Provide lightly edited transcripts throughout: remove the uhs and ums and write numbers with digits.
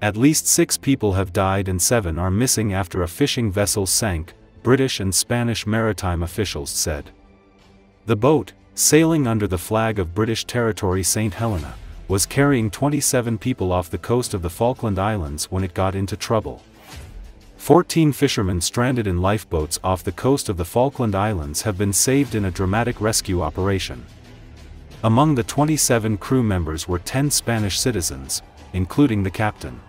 At least 6 people have died and 7 are missing after a fishing vessel sank, British and Spanish maritime officials said. The boat, sailing under the flag of British territory St Helena, was carrying 27 people off the coast of the Falkland Islands when it got into trouble. 14 fishermen stranded in lifeboats off the coast of the Falkland Islands have been saved in a dramatic rescue operation. Among the 27 crew members were 10 Spanish citizens, including the captain.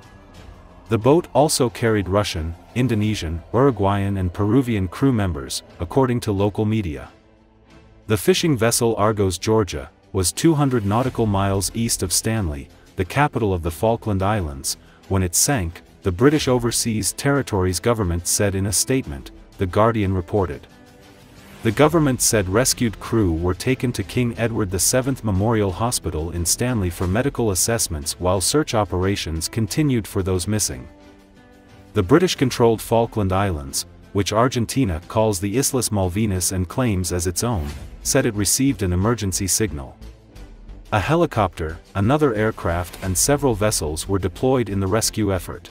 The boat also carried Russian, Indonesian, Uruguayan and Peruvian crew members, according to local media. The fishing vessel Argos Georgia was 200 nautical miles east of Stanley, the capital of the Falkland Islands, when it sank, the British Overseas Territories government said in a statement, The Guardian reported. The government said rescued crew were taken to King Edward VII Memorial Hospital in Stanley for medical assessments while search operations continued for those missing. The British-controlled Falkland Islands, which Argentina calls the Islas Malvinas and claims as its own, said it received an emergency signal. A helicopter, another aircraft and several vessels were deployed in the rescue effort.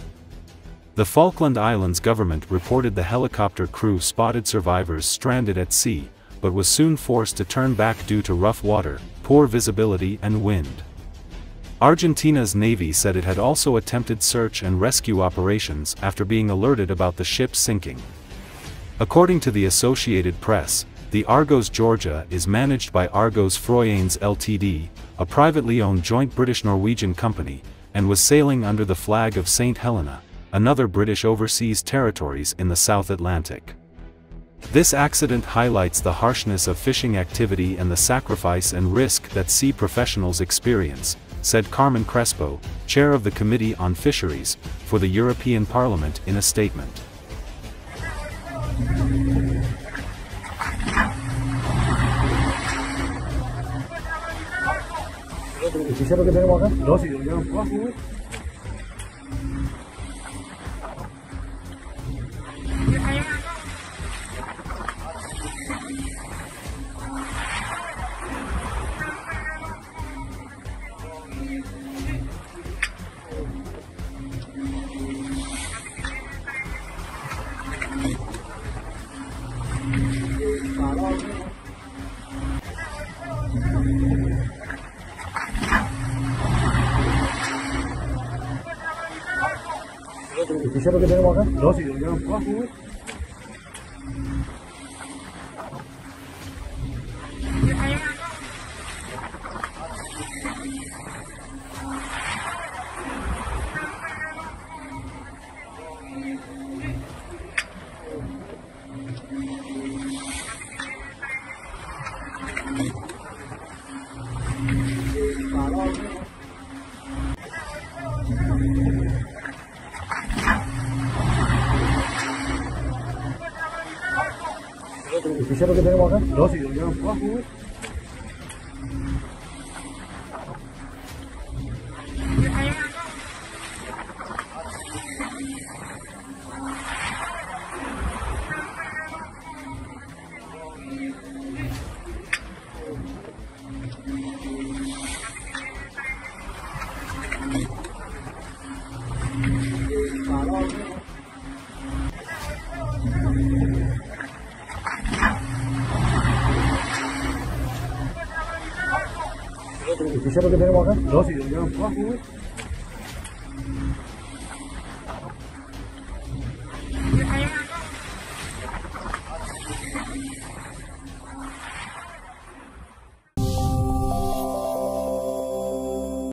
The Falkland Islands government reported the helicopter crew spotted survivors stranded at sea, but was soon forced to turn back due to rough water, poor visibility and wind. Argentina's Navy said it had also attempted search and rescue operations after being alerted about the ship sinking. According to the Associated Press, the Argos Georgia is managed by Argos Froyanes Ltd, a privately owned joint British-Norwegian company, and was sailing under the flag of St Helena, another British Overseas Territories in the South Atlantic. This accident highlights the harshness of fishing activity and the sacrifice and risk that sea professionals experience, said Carmen Crespo, chair of the Committee on Fisheries, for the European Parliament in a statement. Gracias.